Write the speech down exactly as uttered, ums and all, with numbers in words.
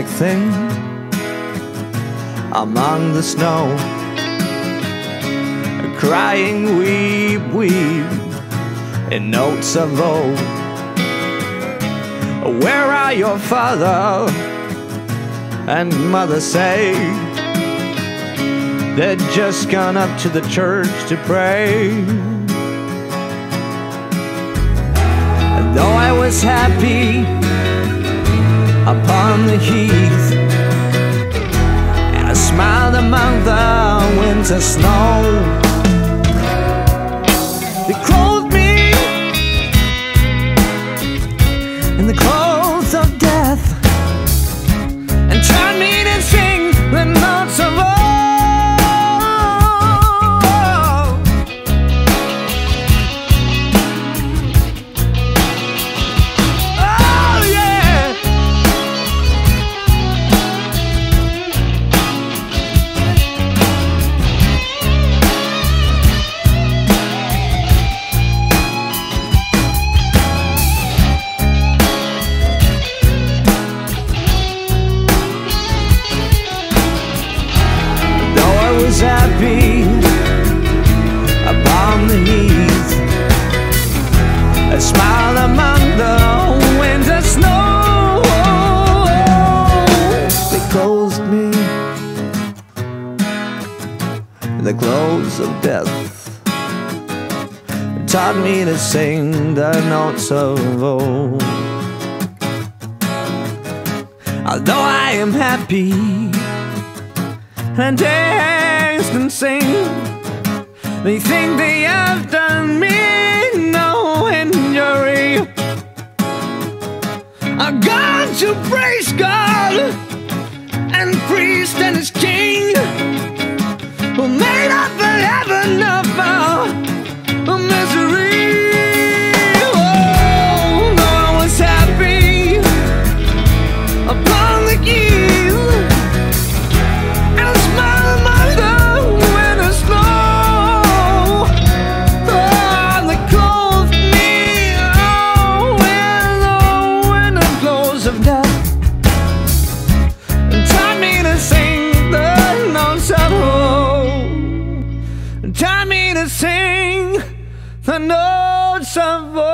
like thing among the snow. Crying, weep, weep in notes of low. Where are your father and mother? Say they're just gone up to the church to pray. And though I was happy upon the heath, and I smiled among the winter snow, they clothed me in the clothes of death and turned me to sing the notes of happy upon the heath, a smile among the winter snow. They clothed me in the clothes of death, taught me to sing the notes of old. Although I am happy and dead and sing, they think they have done me no injury. I got to praise God and priest and his king, who made up the heaven of our misery. Oh, no, I was happy upon the eve, and smiled my love of death, and taught me to sing the notes of old, and taught me to sing the notes of old.